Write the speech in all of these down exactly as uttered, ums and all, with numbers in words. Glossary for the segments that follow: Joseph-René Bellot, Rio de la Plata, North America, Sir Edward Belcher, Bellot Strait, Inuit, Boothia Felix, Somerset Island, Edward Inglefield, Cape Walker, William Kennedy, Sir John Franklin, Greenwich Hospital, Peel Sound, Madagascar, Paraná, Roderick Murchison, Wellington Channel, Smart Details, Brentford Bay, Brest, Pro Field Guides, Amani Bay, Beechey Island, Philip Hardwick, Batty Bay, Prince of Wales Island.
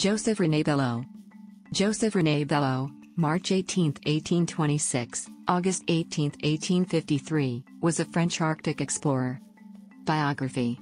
Joseph-René Bellot. Joseph-René Bellot, March eighteenth, eighteen twenty-six, August eighteenth, eighteen fifty-three, was a French Arctic explorer. Biography.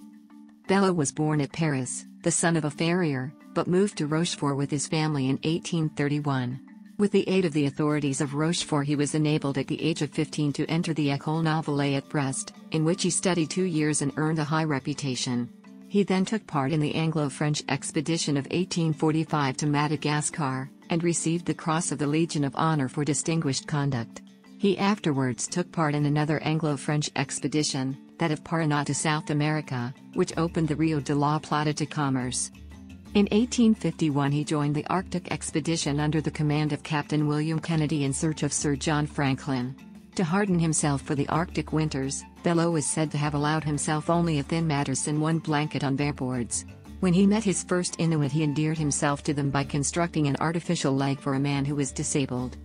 Bellot was born at Paris, the son of a farrier, but moved to Rochefort with his family in eighteen thirty-one. With the aid of the authorities of Rochefort, he was enabled at the age of fifteen to enter the École Navale at Brest, in which he studied two years and earned a high reputation. He then took part in the Anglo-French expedition of eighteen forty-five to Madagascar, and received the Cross of the Legion of Honor for distinguished conduct. He afterwards took part in another Anglo-French expedition, that of Paraná to South America, which opened the Rio de la Plata to commerce. In eighteen fifty-one he joined the Arctic expedition under the command of Captain William Kennedy in search of Sir John Franklin. To harden himself for the Arctic winters, Bellot is said to have allowed himself only a thin mattress and one blanket on bare boards. When he met his first Inuit he endeared himself to them by constructing an artificial leg for a man who was disabled.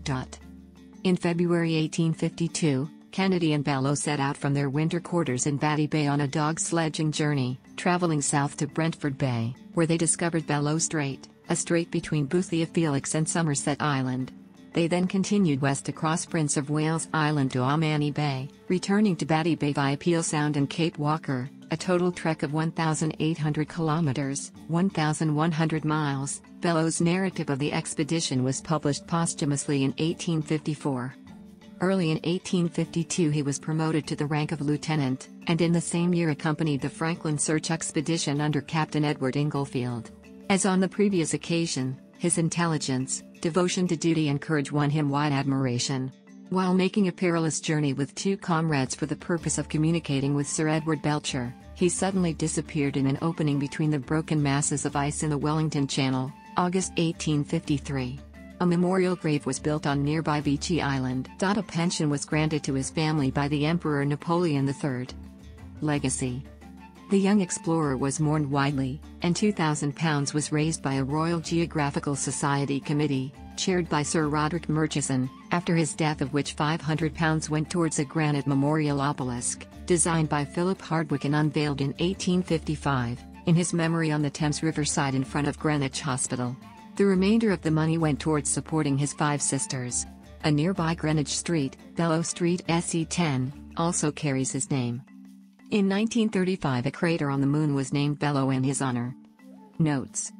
In February eighteen fifty-two, Kennedy and Bellot set out from their winter quarters in Batty Bay on a dog sledging journey, traveling south to Brentford Bay, where they discovered Bellot Strait, a strait between Boothia Felix and Somerset Island. They then continued west across Prince of Wales Island to Amani Bay, returning to Batty Bay via Peel Sound and Cape Walker, a total trek of one thousand eight hundred kilometers, one thousand one hundred miles. Bellot's narrative of the expedition was published posthumously in eighteen fifty-four. Early in eighteen fifty-two he was promoted to the rank of lieutenant, and in the same year accompanied the Franklin search expedition under Captain Edward Inglefield. As on the previous occasion, his intelligence, devotion to duty and courage won him wide admiration. While making a perilous journey with two comrades for the purpose of communicating with Sir Edward Belcher, he suddenly disappeared in an opening between the broken masses of ice in the Wellington Channel, August eighteen fifty-three. A memorial grave was built on nearby Beechey Island. A pension was granted to his family by the Emperor Napoleon the third. Legacy. The young explorer was mourned widely, and two thousand pounds was raised by a Royal Geographical Society committee, chaired by Sir Roderick Murchison, after his death, of which five hundred pounds went towards a granite memorial obelisk, designed by Philip Hardwick and unveiled in eighteen fifty-five, in his memory on the Thames riverside in front of Greenwich Hospital. The remainder of the money went towards supporting his five sisters. A nearby Greenwich Street, Bellot Street S E ten, also carries his name. In nineteen thirty-five a crater on the moon was named Bellot in his honor. Notes.